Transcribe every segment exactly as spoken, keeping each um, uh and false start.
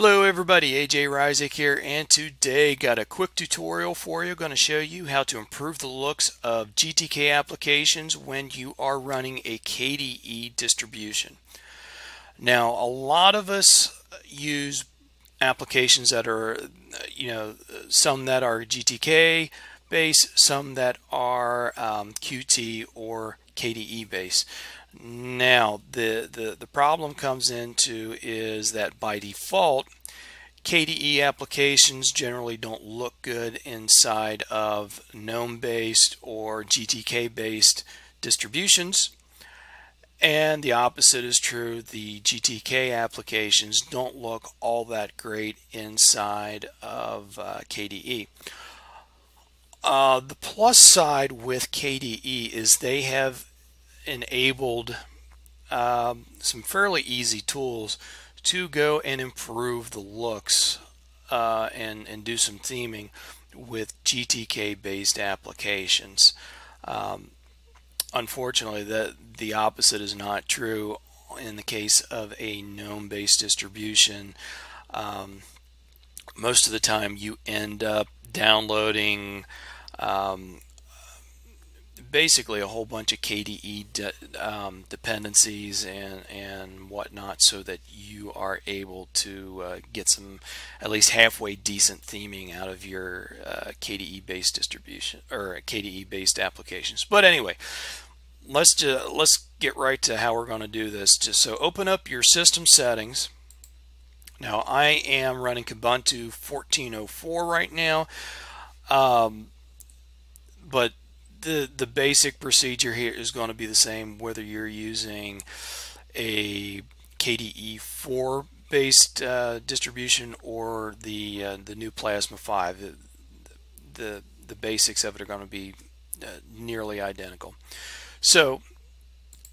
Hello everybody, A J Reissig here, and today got a quick tutorial for you. Going to show you how to improve the looks of G T K applications when you are running a K D E distribution. Now, a lot of us use applications that are, you know, some that are G T K based, some that are um, Q T or K D E based. Now the, the the problem comes into is that by default K D E applications generally don't look good inside of GNOME based or G T K based distributions, and the opposite is true. The G T K applications don't look all that great inside of uh, K D E. Uh, the plus side with K D E is they have enabled um, some fairly easy tools to go and improve the looks uh, and, and do some theming with G T K based applications. Um, unfortunately, the, the opposite is not true in the case of a GNOME based distribution. Um, most of the time you end up downloading um, basically a whole bunch of K D E de um, dependencies and and whatnot, so that you are able to uh, get some at least halfway decent theming out of your uh, K D E based distribution or K D E based applications. But anyway, let's just let's get right to how we're going to do this. Just so open up your system settings. Now I am running Kubuntu fourteen oh four right now, um, but The, the basic procedure here is going to be the same whether you're using a K D E four based uh, distribution or the uh, the new Plasma five. The, the the basics of it are going to be uh, nearly identical. So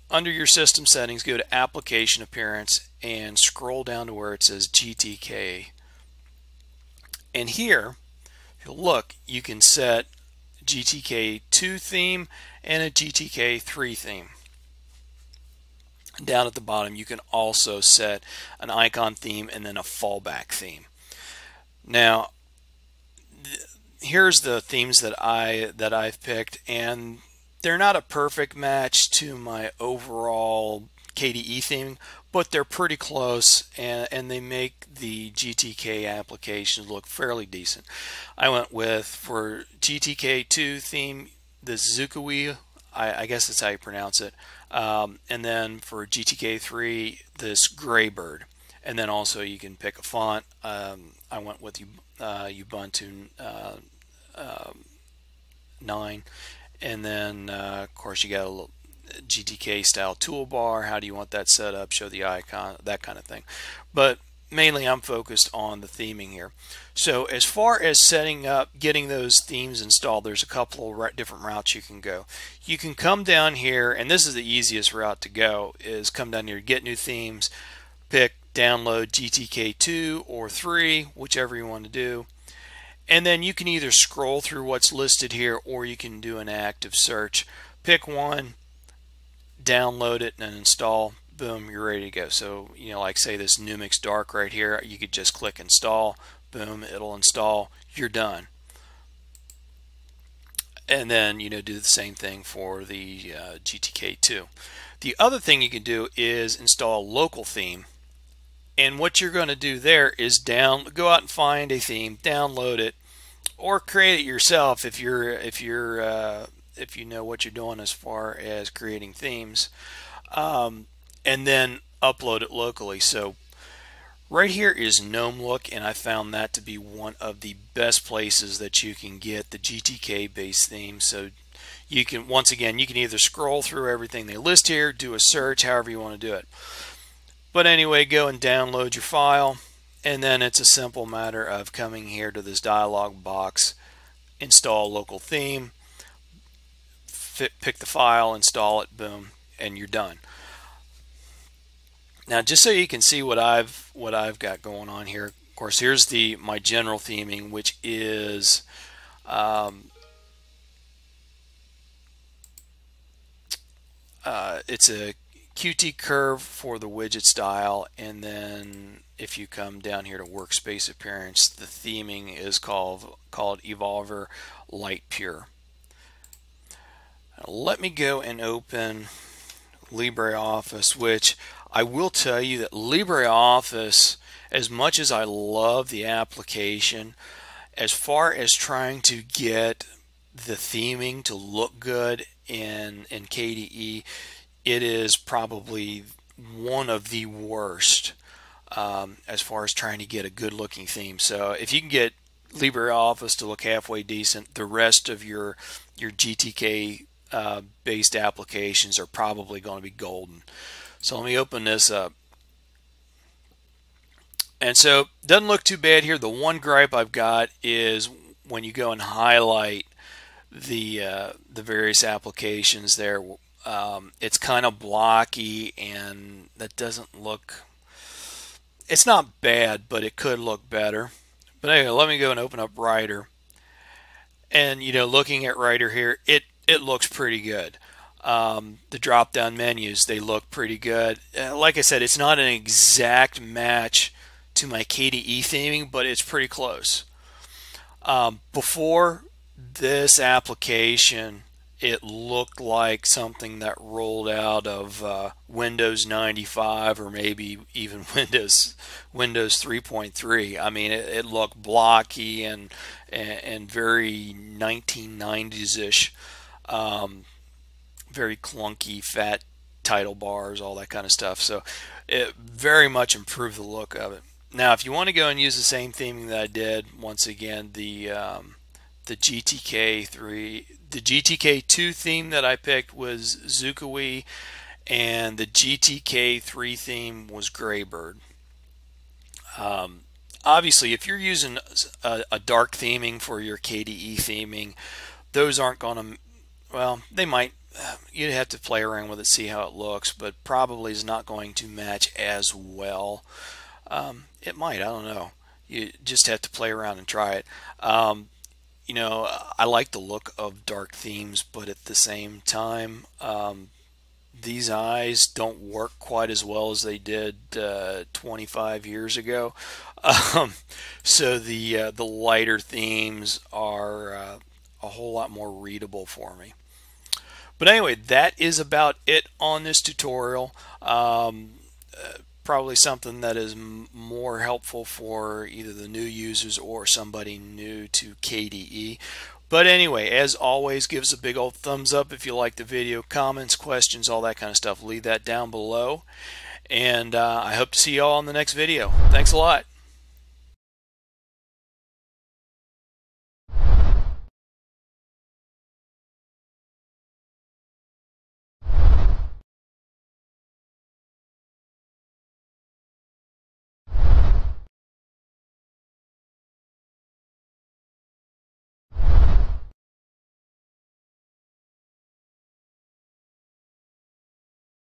under your system settings, go to application appearance and scroll down to where it says G T K, and here if you look, you can set G T K two theme and a G T K three theme. Down at the bottom you can also set an icon theme and then a fallback theme. Now th here's the themes that I that I've picked, and they're not a perfect match to my overall K D E theme, but they're pretty close, and, and they make the G T K applications look fairly decent. I went with, for G T K two theme, the Zuka Wii, I, I guess that's how you pronounce it, um, and then for G T K three, this Graybird, and then also you can pick a font. Um, I went with uh, Ubuntu uh, uh, nine, and then uh, of course you got a little G T K style toolbar. How do you want that set up? Show the icon, that kind of thing. But mainly I'm focused on the theming here. So as far as setting up, getting those themes installed, there's a couple of different routes you can go. You can come down here, and this is the easiest route to go, is come down here, get new themes, pick download G T K two or three, whichever you want to do. And then you can either scroll through what's listed here, or you can do an active search. Pick one, download it and install, boom, you're ready to go. So, you know, like say this Numix Dark right here, you could just click install, boom, it'll install, you're done. And then, you know, do the same thing for the uh, G T K two. The other thing you can do is install a local theme, and what you're going to do there is down go out and find a theme, download it, or create it yourself if you're if you're uh, if you know what you're doing as far as creating themes, um, and then upload it locally. So right here is GNOME Look, and I found that to be one of the best places that you can get the G T K based theme. So you can, once again, you can either scroll through everything they list here, do a search, however you want to do it. But anyway, go and download your file, and then it's a simple matter of coming here to this dialog box, install local theme, pick the file, install it, boom, and you're done. Now just so you can see what I've what I've got going on here, of course here's the my general theming, which is um, uh, it's a Q T curve for the widget style, and then if you come down here to workspace appearance, the theming is called called Evolver Light Pure. Let me go and open LibreOffice, which I will tell you that LibreOffice, as much as I love the application, as far as trying to get the theming to look good in in K D E, it is probably one of the worst um, as far as trying to get a good looking theme. So if you can get LibreOffice to look halfway decent, the rest of your your G T K uh, based applications are probably going to be golden. So let me open this up. And so doesn't look too bad here. The one gripe I've got is when you go and highlight the uh, the various applications there, um, it's kind of blocky, and that doesn't look, it's not bad, but it could look better. But anyway, let me go and open up Writer, and you know, looking at Writer here, it it looks pretty good. Um, the drop down menus, they look pretty good. Uh, like I said, it's not an exact match to my K D E theming, but it's pretty close. Um, before this application, it looked like something that rolled out of uh, Windows ninety-five or maybe even Windows three point three. I mean, it, it looked blocky and, and and very nineteen nineties ish, um, very clunky, fat title bars, all that kind of stuff. So it very much improved the look of it. Now, if you want to go and use the same theming that I did, once again, the um, the G T K three, the G T K two theme that I picked was Zuka Wii, and the G T K three theme was Graybird. Um, obviously, if you're using a, a dark theming for your K D E theming, those aren't going to, well, they might. You'd have to play around with it, see how it looks, but probably is not going to match as well. Um, it might, I don't know. You just have to play around and try it. Um, you know, I like the look of dark themes, but at the same time, um, these eyes don't work quite as well as they did uh, twenty-five years ago. Um, so the uh, the lighter themes are uh, a whole lot more readable for me. But anyway, that is about it on this tutorial. Um, uh, probably something that is m more helpful for either the new users or somebody new to K D E. But anyway, as always, give us a big old thumbs up if you like the video. Comments, questions, all that kind of stuff, leave that down below. And uh, I hope to see you all in the next video. Thanks a lot.